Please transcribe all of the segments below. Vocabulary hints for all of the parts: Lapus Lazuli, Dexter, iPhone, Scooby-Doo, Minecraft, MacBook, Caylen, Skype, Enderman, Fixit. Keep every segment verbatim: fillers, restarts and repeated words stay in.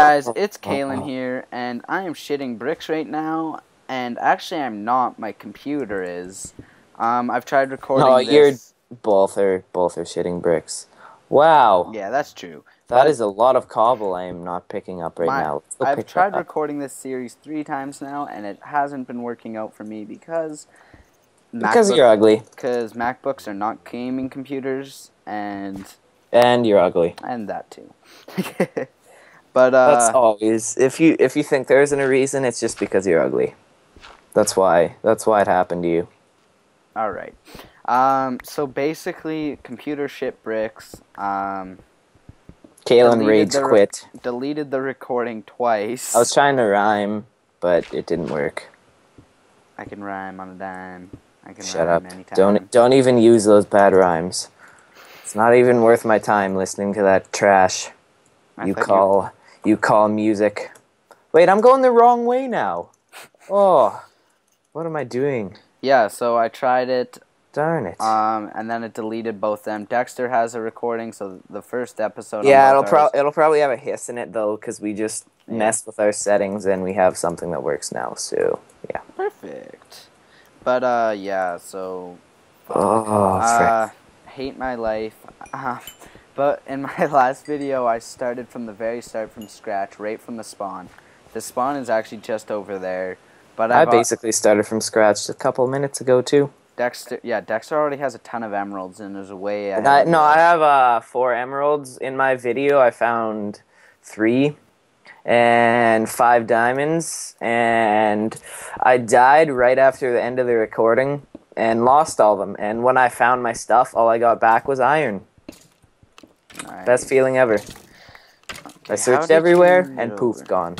Guys, it's Caylen here, and I am shitting bricks right now, and actually I'm not, my computer is. Um, I've tried recording no, this. No, you're, both are, both are shitting bricks. Wow. Yeah, that's true. That but is a lot of cobble I am not picking up right my, now. I've tried recording this series three times now, and it hasn't been working out for me because... Because MacBook, you're ugly. Because MacBooks are not gaming computers, and... And you're ugly. And that too. But, uh, that's always if you if you think there isn't a reason, it's just because you're ugly. That's why that's why it happened to you. All right. Um, so basically, computer shit bricks. Um, Caylen rage quit. Deleted the recording twice. I was trying to rhyme, but it didn't work. I can rhyme on a dime. I can Shut rhyme up. Anytime. Don't don't even use those bad rhymes. It's not even worth my time listening to that trash. I you call. You You call music. Wait, I'm going the wrong way now. Oh, what am I doing? Yeah, so I tried it. Darn it. Um, and then it deleted both them. Dexter has a recording, so the first episode. Yeah, it'll probably it'll probably have a hiss in it though, because we just yeah. messed with our settings and we have something that works now. So yeah. Perfect. But uh, yeah. So. Oh. Uh, hate my life. Uh, But in my last video, I started from the very start, from scratch, right from the spawn. The spawn is actually just over there. But I've I basically started from scratch a couple minutes ago too. Dexter, yeah, Dexter already has a ton of emeralds, and there's a way. I I, no, I have uh, four emeralds in my video. I found three and five diamonds, and I died right after the end of the recording and lost all of them. And when I found my stuff, all I got back was iron. Nice. Best feeling ever. Okay, I searched everywhere and poof, over. Gone.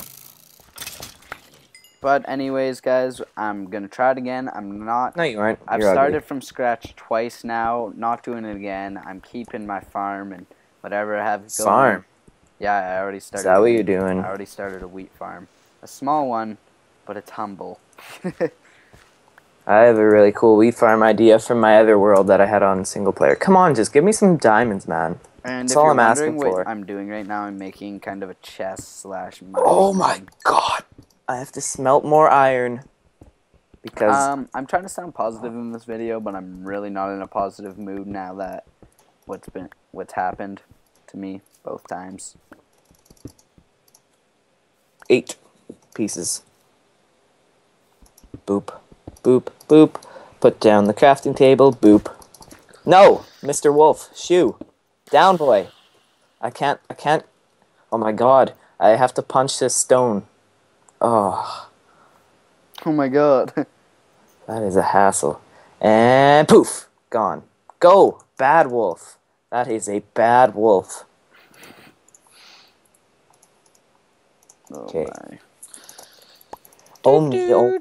But anyways, guys, I'm gonna try it again. I'm not. No, you aren't. I've You're started ugly. from scratch twice now. Not doing it again. I'm keeping my farm and whatever I have going. Farm. Yeah, I already started. Is that what you're doing? I already started a wheat farm, a small one, but it's humble. I have a really cool wheat farm idea from my other world that I had on single player. Come on, just give me some diamonds, man. And That's if all you're I'm asking what for. I'm doing right now, I'm making kind of a chest slash. Oh my god! I have to smelt more iron because um, I'm trying to sound positive in this video, but I'm really not in a positive mood now that what's been what's happened to me both times. Eight pieces. Boop. Boop, boop. Put down the crafting table. Boop. No, Mister Wolf. Shoo. Down, boy. I can't. I can't. Oh my god. I have to punch this stone. Oh. Oh my god. That is a hassle. And poof. Gone. Go. Bad wolf. That is a bad wolf. Okay. Oh my. Oh my.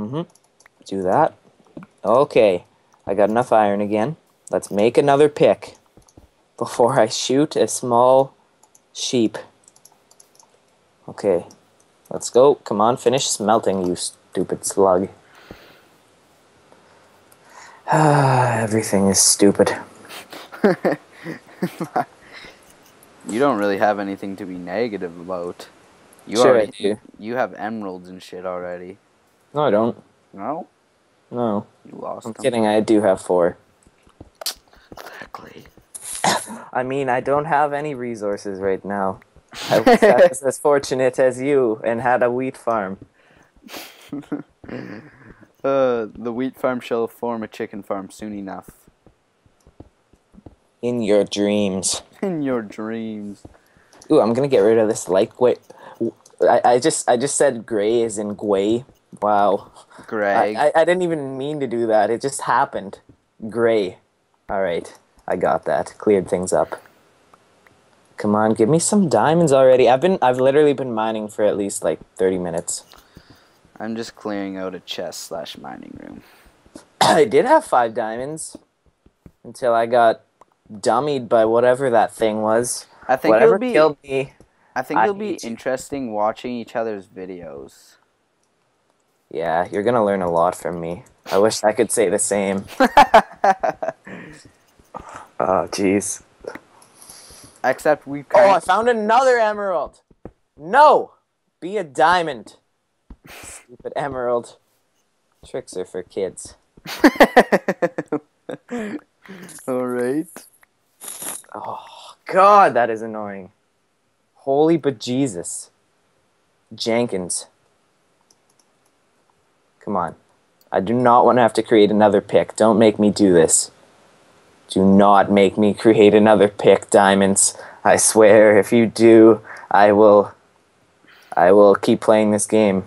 Mm-hmm. Do that. Okay. I got enough iron again. Let's make another pick before I shoot a small sheep. Okay. Let's go. Come on, finish smelting, you stupid slug. Everything is stupid. You don't really have anything to be negative about. You sure already I do. You have emeralds and shit already. No, I don't. No? No. You lost I'm them. Kidding, I do have four. Exactly. I mean, I don't have any resources right now. I was, I was as fortunate as you and had a wheat farm. uh, the wheat farm shall form a chicken farm soon enough. In your dreams. In your dreams. Ooh, I'm gonna get rid of this light gray. I, I just I just said gray as in gray. Wow. Gray. I, I, I didn't even mean to do that. It just happened. Gray. All right. I got that. Cleared things up. Come on, give me some diamonds already. I've been I've literally been mining for at least like thirty minutes. I'm just clearing out a chest slash mining room. I did have five diamonds until I got dummied by whatever that thing was. I think whatever it'll be, killed me. I think I it'll be interesting watching each other's videos. Yeah, you're gonna learn a lot from me. I wish I could say the same. Oh, jeez. Except we kind Oh, I found another emerald! No! Be a diamond. Stupid emerald. Tricks are for kids. Alright. Oh, God, that is annoying. Holy bejesus. Jenkins. Come on. I do not want to have to create another pick. Don't make me do this. Do not make me create another pick, diamonds. I swear, if you do, I will... I will keep playing this game.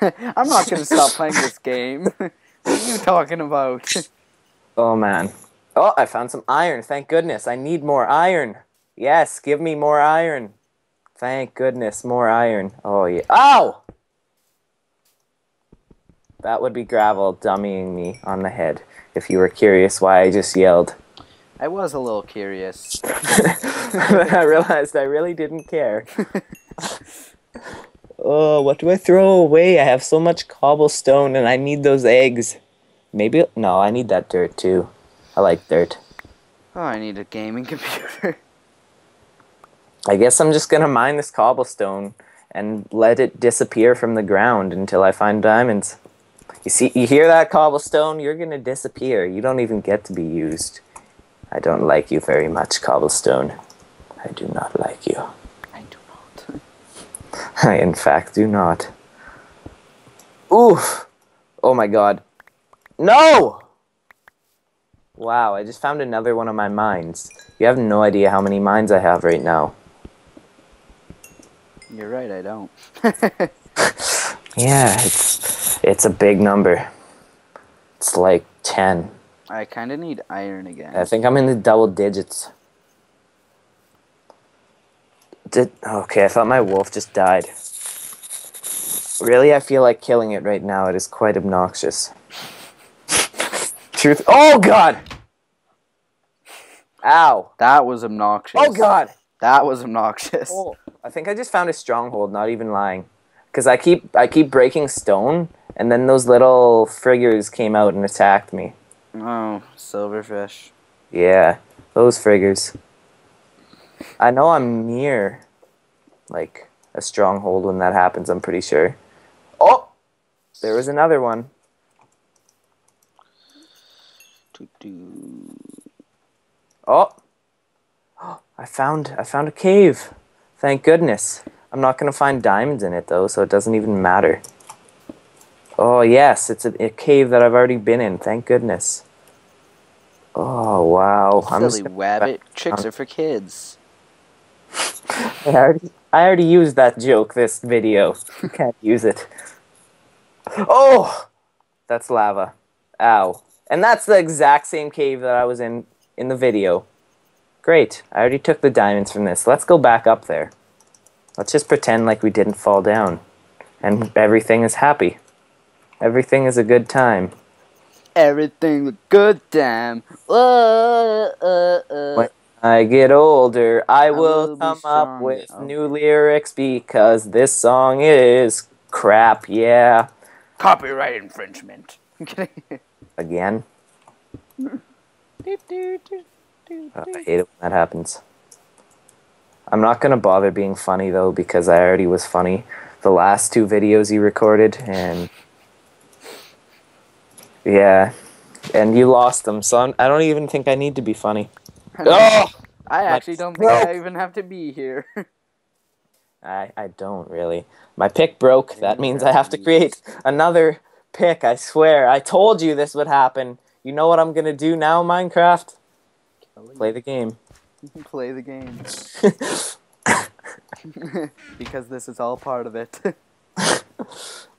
I'm not going to stop playing this game. What are you talking about? Oh, man. Oh, I found some iron. Thank goodness. I need more iron. Yes, give me more iron. Thank goodness, more iron. Oh, yeah. Ow! That would be gravel dummying me on the head, if you were curious why I just yelled. I was a little curious. But I realized I really didn't care. Oh, what do I throw away? I have so much cobblestone and I need those eggs. Maybe... No, I need that dirt too. I like dirt. Oh, I need a gaming computer. I guess I'm just gonna mine this cobblestone and let it disappear from the ground until I find diamonds. You see, you hear that, cobblestone? You're gonna disappear. You don't even get to be used. I don't like you very much, cobblestone. I do not like you. I, in fact, do not. Oof! Oh my god. No! Wow, I just found another one of my mines. You have no idea how many mines I have right now. You're right, I don't. Yeah, it's, it's a big number. It's like ten. I kind of need iron again. I think I'm in the double digits. Did, okay, I thought my wolf just died. Really, I feel like killing it right now. It is quite obnoxious. Truth. Oh, God! Ow. That was obnoxious. Oh, God! That was obnoxious. Oh, I think I just found a stronghold, not even lying. Because I keep, I keep breaking stone, and then those little friggers came out and attacked me. Oh, silverfish. Yeah, those friggers. I know I'm near, like, a stronghold when that happens, I'm pretty sure. Oh! There was another one. Oh! Oh! I found, I found a cave. Thank goodness. I'm not going to find diamonds in it, though, so it doesn't even matter. Oh, yes, it's a, a cave that I've already been in. Thank goodness. Oh, wow. Silly wabbit. Tricks are for kids. I already, I already used that joke this video. You can't use it. Oh! That's lava. Ow. And that's the exact same cave that I was in in the video. Great. I already took the diamonds from this. Let's go back up there. Let's just pretend like we didn't fall down. And everything is happy. Everything is a good time. Everything's a good time. Whoa, uh, uh. What? I get older, I will come up with new lyrics because this song is crap, yeah. Copyright infringement. I'm kidding. Again? Oh, I hate it when that happens. I'm not going to bother being funny, though, because I already was funny the last two videos you recorded, and... Yeah. And you lost them, so I'm, I don't even think I need to be funny. Oh! I actually don't think I even have to be here. I I don't really. My pick broke. That means I have to create another pick, I swear. I told you this would happen. You know what I'm going to do now, Minecraft? Play the game. Play the game. Because this is all part of it.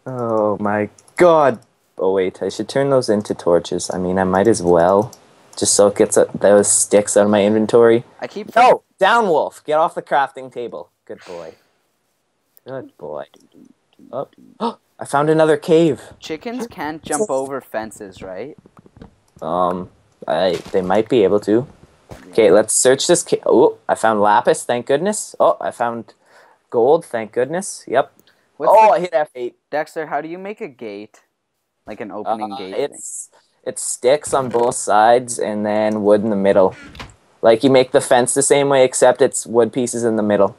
Oh my god. Oh wait, I should turn those into torches. I mean, I might as well. Just so it gets those sticks out of my inventory. I keep... No! Down, wolf! Get off the crafting table. Good boy. Good boy. Oh. Oh, I found another cave. Chickens can't jump over fences, right? Um, I, they might be able to. Okay, yeah. Let's search this cave. Oh, I found lapis, thank goodness. Oh, I found gold, thank goodness. Yep. What's oh, the... I hit F eight. Dexter, how do you make a gate? Like an opening uh, gate? It's thing? It's sticks on both sides and then wood in the middle. Like, you make the fence the same way, except it's wood pieces in the middle.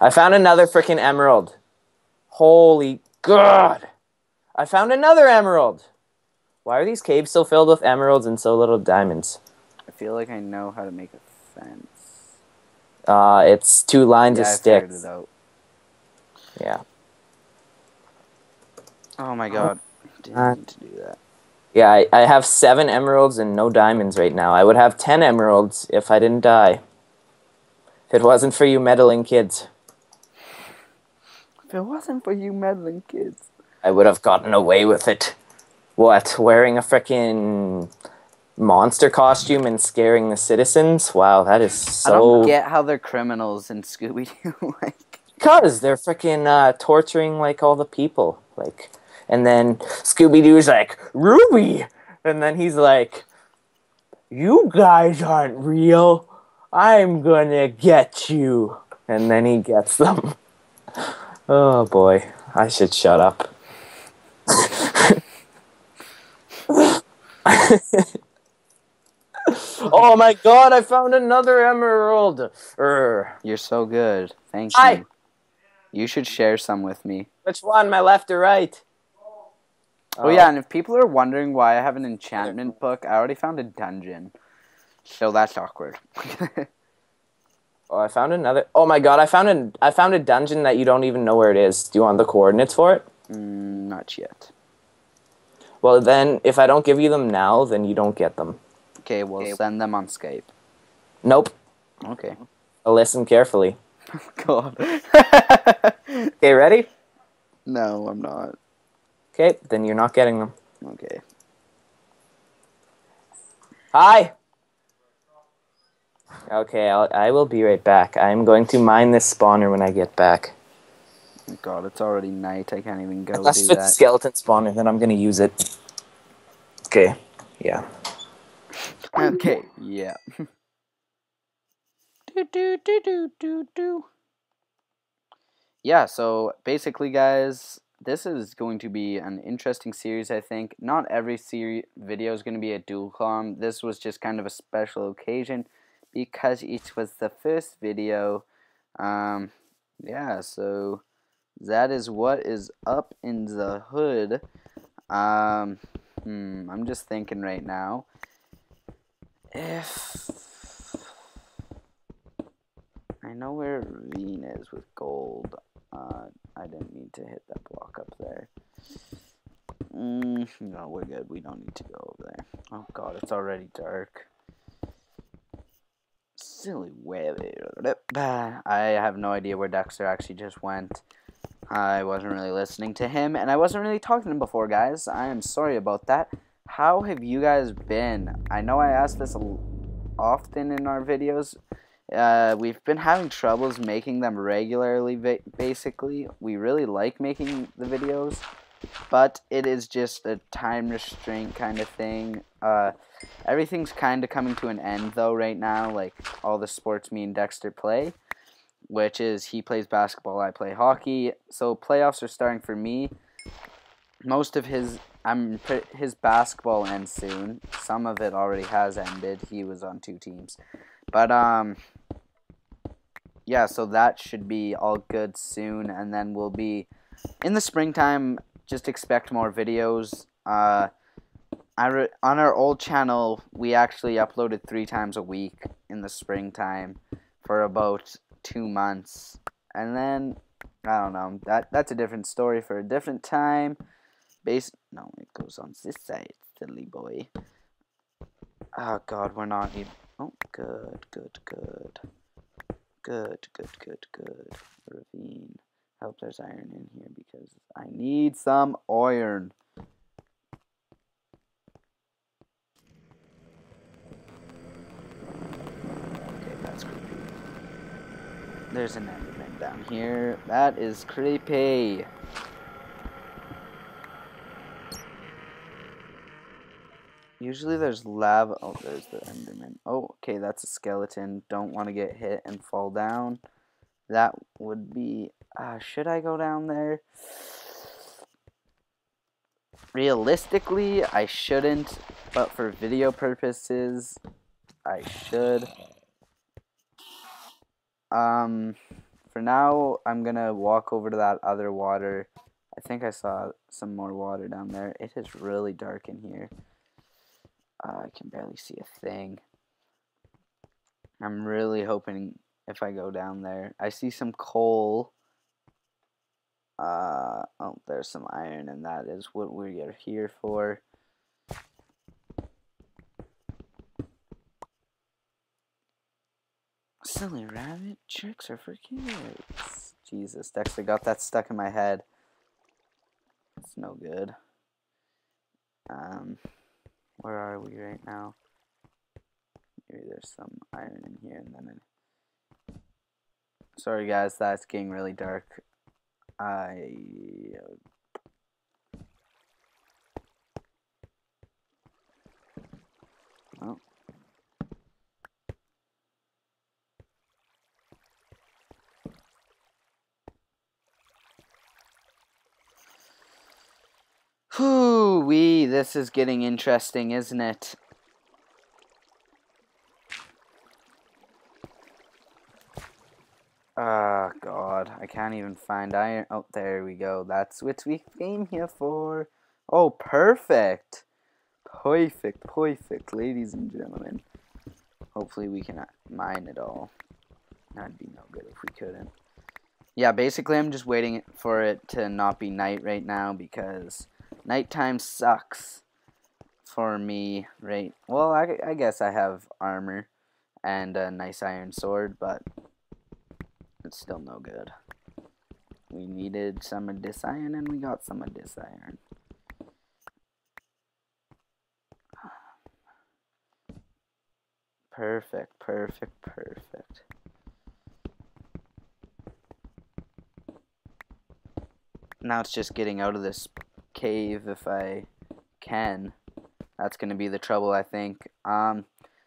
I found another freaking emerald. Holy God! I found another emerald! Why are these caves so filled with emeralds and so little diamonds? I feel like I know how to make a fence. Uh, it's two lines yeah, of sticks. I figured it out. Yeah. Oh my God. Oh, didn't uh, need to do that. Yeah, I, I have seven emeralds and no diamonds right now. I would have ten emeralds if I didn't die. If it wasn't for you meddling kids. If it wasn't for you meddling kids. I would have gotten away with it. What? Wearing a frickin' monster costume and scaring the citizens? Wow, that is so... I don't get how they're criminals in Scooby-Doo, like... Because they're frickin' uh, torturing, like, all the people, like... And then Scooby-Doo's like, Ruby! And then he's like, you guys aren't real. I'm gonna get you. And then he gets them. Oh, boy. I should shut up. Oh, my God. I found another emerald. Urgh. You're so good. Thank Hi. you. You should share some with me. Which one? My left or right? Oh, yeah, and if people are wondering why I have an enchantment book, I already found a dungeon. So that's awkward. Oh, I found another... Oh, my God, I found, an... I found a dungeon that you don't even know where it is. Do you want the coordinates for it? Mm, not yet. Well, then, if I don't give you them now, then you don't get them. Okay, we'll okay. send them on Skype. Nope. Okay. I'll listen carefully. God. Okay, ready? No, I'm not. Okay, then you're not getting them. Okay. Hi! Okay, I'll, I will be right back. I'm going to mine this spawner when I get back. Oh God, it's already night. I can't even go Unless do that. Unless it's a skeleton spawner, then I'm going to use it. Okay, yeah. Okay, yeah. do, do, do, do, do, do. Yeah, so basically, guys... This is going to be an interesting series, I think. Not every series video is going to be a dual column. This was just kind of a special occasion because it was the first video. Um, yeah, so that is what is up in the hood. Um, hmm, I'm just thinking right now. If... I know where Ravine is with gold. Uh, I didn't need to hit that block up there. Mm, no, we're good. We don't need to go over there. Oh God, it's already dark. Silly webby. I have no idea where Dexter actually just went. I wasn't really listening to him, and I wasn't really talking to him before, guys. I am sorry about that. How have you guys been? I know I asked this often in our videos. Uh, we've been having troubles making them regularly, ba basically. We really like making the videos, but it is just a time restraint kind of thing. Uh, everything's kind of coming to an end, though, right now. Like, all the sports me and Dexter play, which is he plays basketball, I play hockey. So playoffs are starting for me. Most of his, I'm his basketball ends soon. Some of it already has ended. He was on two teams. But, um... yeah, so that should be all good soon, and then we'll be in the springtime. Just expect more videos. Uh, I re on our old channel, we actually uploaded three times a week in the springtime for about two months, and then I don't know. That that's a different story for a different time. Base no, it goes on this side, silly boy. Oh God, we're not even. Oh, good, good, good. Good, good, good, good. Ravine. I hope there's iron in here because I need some iron. Okay, that's creepy. There's an enderman down here. That is creepy. Usually there's lava. Oh, there's the enderman. Oh, okay, that's a skeleton. Don't want to get hit and fall down. That would be... Uh, should I go down there? Realistically, I shouldn't. But for video purposes, I should. Um, for now, I'm going to walk over to that other water. I think I saw some more water down there. It is really dark in here. Uh, I can barely see a thing. I'm really hoping if I go down there. I see some coal. Uh, oh, there's some iron, and that is what we are here for. Silly rabbit, tricks are for kids. Jesus, Dexter got that stuck in my head. It's no good. Um, where are we right now? Maybe there's some iron in here, and then it... Sorry guys, that's getting really dark. I... Oh. Whoo-wee, this is getting interesting, isn't it? Ah, oh, God, I can't even find iron. Oh, there we go. That's what we came here for. Oh, perfect. Perfect, perfect, ladies and gentlemen. Hopefully we can mine it all. That'd be no good if we couldn't. Yeah, basically I'm just waiting for it to not be night right now because nighttime sucks for me, right? Well, I, I guess I have armor and a nice iron sword, but... it's still no good. We needed some of this iron and we got some of this iron. Perfect, perfect, perfect. Now it's just getting out of this cave if I can. That's gonna be the trouble, I think. Um,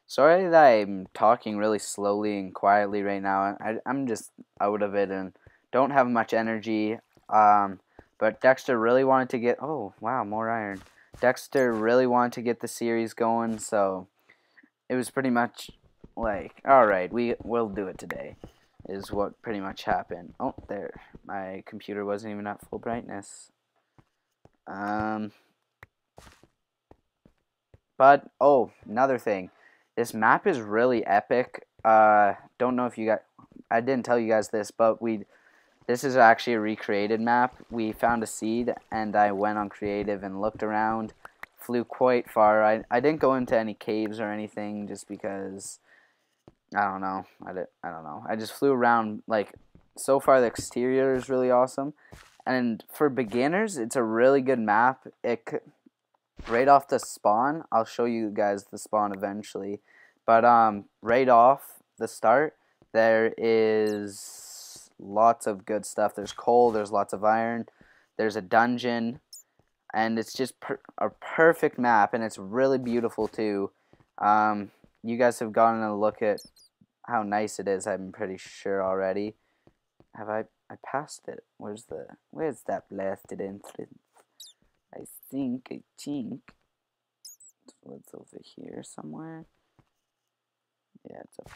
Sorry that I'm talking really slowly and quietly right now. I, I'm just out of it and don't have much energy. Um, but Dexter really wanted to get... Oh, wow, more iron. Dexter really wanted to get the series going, so it was pretty much like, alright, we, we'll do it today, is what pretty much happened. Oh, there. My computer wasn't even at full brightness. Um, but, oh, another thing. This map is really epic. Uh, don't know if you guys... I didn't tell you guys this, but we... This is actually a recreated map. We found a seed, and I went on creative and looked around. Flew quite far. I, I didn't go into any caves or anything, just because... I don't know. I, did, I don't know. I just flew around, like... So far, the exterior is really awesome. And for beginners, it's a really good map. It could... Right off the spawn, I'll show you guys the spawn eventually, but um, right off the start, there is lots of good stuff. There's coal, there's lots of iron, there's a dungeon, and it's just per a perfect map, and it's really beautiful too. Um, you guys have gotten a look at how nice it is, I'm pretty sure already. Have I, I passed it? Where's the, where's that blasted entrance? I think, I think, it's over here somewhere. Yeah, it's up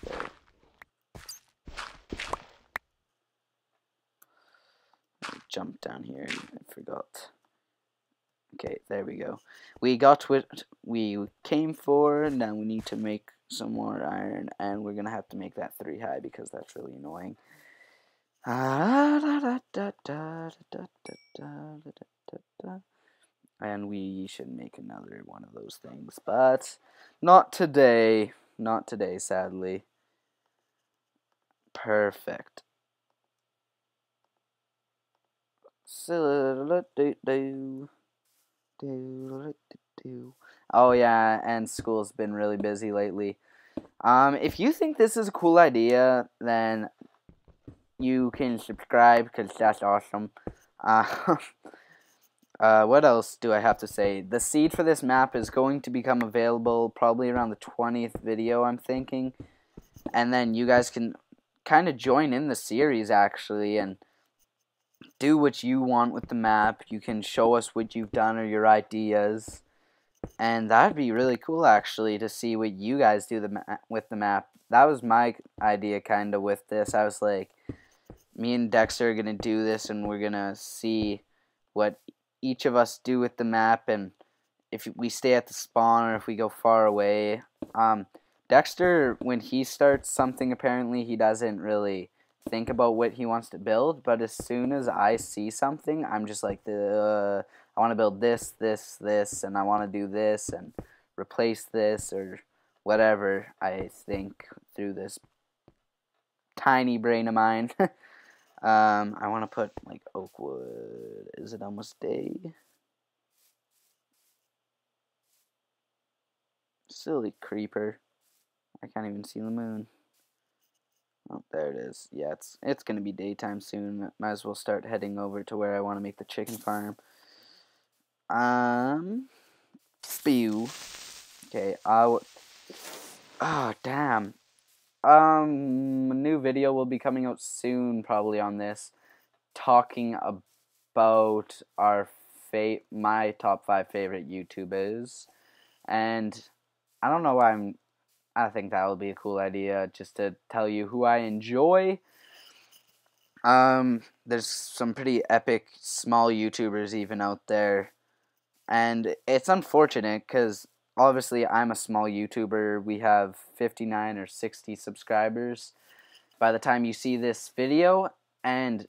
there. I jumped down here, I forgot. Okay, there we go. We got what we came for, now we need to make some more iron, and we're gonna have to make that three high because that's really annoying. Ah, da, da, da, da, da, da, da, da, da. And we should make another one of those things, but not today. Not today, sadly. Perfect. Oh yeah, and school's been really busy lately. Um, if you think this is a cool idea, then you can subscribe because that's awesome. Uh, Uh, what else do I have to say? The seed for this map is going to become available probably around the twentieth video, I'm thinking. And then you guys can kind of join in the series, actually, and do what you want with the map. You can show us what you've done or your ideas. And that'd be really cool, actually, to see what you guys do the ma- with the map. That was my idea, kind of, with this. I was like, me and Dexter are going to do this, and we're going to see what each of us do with the map, and if we stay at the spawn or if we go far away. Um, Dexter, when he starts something, apparently he doesn't really think about what he wants to build, but as soon as I see something, I'm just like, the uh, I want to build this, this, this, and I want to do this, and replace this, or whatever I think through this tiny brain of mine. um, I want to put, like, Oakwood. Is it almost day? Silly creeper. I can't even see the moon. Oh, there it is. Yeah, it's it's gonna be daytime soon. Might as well start heading over to where I want to make the chicken farm. Um, spew. Okay, I w- oh, damn. Um, a new video will be coming out soon, probably, on this, talking about our fa- my top five favorite YouTubers, and I don't know why I'm. I think that would be a cool idea, just to tell you who I enjoy. Um, there's some pretty epic small YouTubers even out there, and it's unfortunate because obviously I'm a small YouTuber. We have fifty-nine or sixty subscribers by the time you see this video, and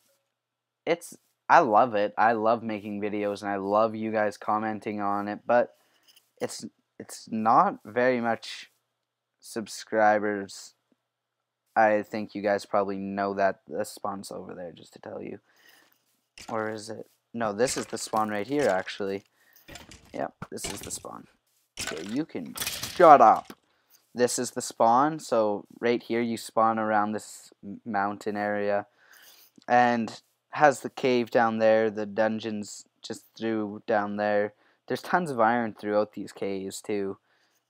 it's I love it. I love making videos, and I love you guys commenting on it, but it's it's not very much subscribers. I think you guys probably know that. The spawn's over there, just to tell you. Or is it? No, this is the spawn right here, actually. Yep, this is the spawn. Okay, you can shut up. This is the spawn. So right here you spawn around this mountain area, and has the cave down there, the dungeons just through down there. There's tons of iron throughout these caves too.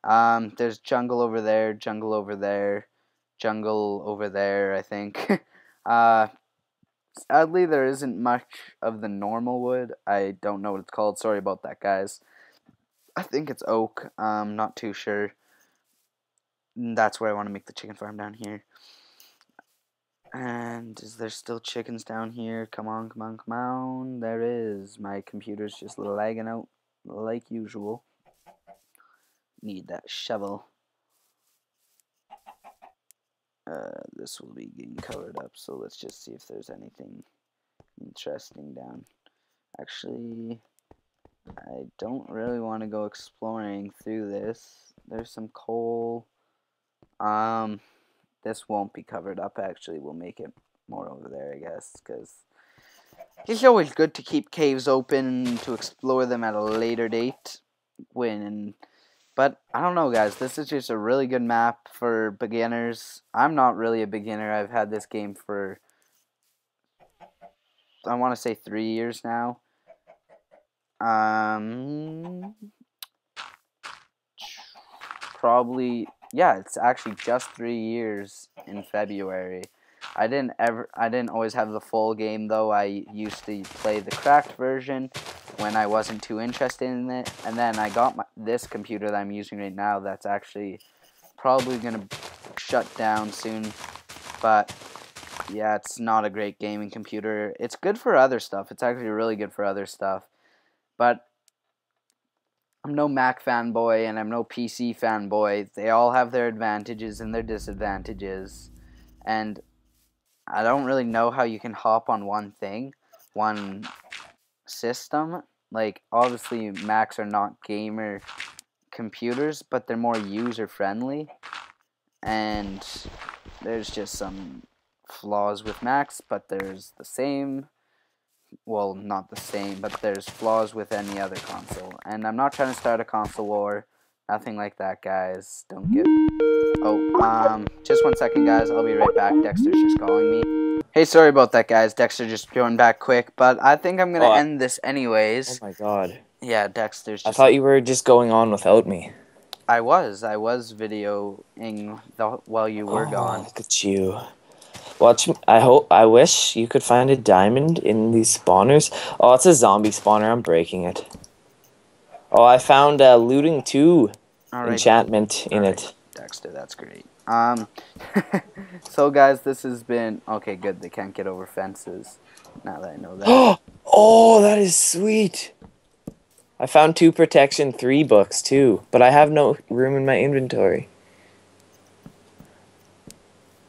Um, there's jungle over there, jungle over there, jungle over there, I think. uh, sadly, there isn't much of the normal wood. I don't know what it's called. Sorry about that, guys. I think it's oak. Um, not too sure. That's where I want to make the chicken farm, down here. And is there still chickens down here? Come on, come on, come on. There is. My computer's just lagging out like usual. Need that shovel. Uh, this will be getting covered up, so let's just see if there's anything interesting down. Actually, I don't really want to go exploring through this. There's some coal. Um, this won't be covered up, actually. We'll make it more over there, I guess, because it's always good to keep caves open to explore them at a later date when... But, I don't know, guys, this is just a really good map for beginners. I'm not really a beginner. I've had this game for, I want to say, three years now. Um, probably, yeah, it's actually just three years in February. I didn't ever, I didn't always have the full game, though. I used to play the cracked version when I wasn't too interested in it, and then I got my, this computer that I'm using right now, that's actually probably gonna shut down soon, but yeah, it's not a great gaming computer. It's good for other stuff. It's actually really good for other stuff, but I'm no Mac fanboy, and I'm no P C fanboy. They all have their advantages and their disadvantages, and I don't really know how you can hop on one thing, one system. Like, obviously Macs are not gamer computers, but they're more user friendly, and there's just some flaws with Macs, but there's the same, well, not the same, but there's flaws with any other console. And I'm not trying to start a console war, nothing like that, guys. Don't get oh um just one second, guys, I'll be right back. Dexter's just calling me. Hey, sorry about that, guys. Dexter just joined back quick, but I think I'm going to oh, end this anyways. Oh, my God. Yeah, Dexter's just... I thought you were just going on without me. I was. I was videoing the, while you were oh, gone. Look at you. Watch. I hope. I wish you could find a diamond in these spawners. Oh, it's a zombie spawner. I'm breaking it. Oh, I found uh, looting two All right. enchantment All in right. it. Dexter, that's great. Um, so guys, this has been okay. Good. They can't get over fences. Now that I know that. Oh, that is sweet. I found two protection three books too, but I have no room in my inventory.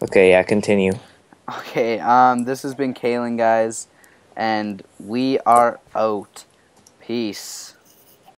Okay, yeah, continue. Okay, um, this has been Caylen, guys, and we are out. Peace.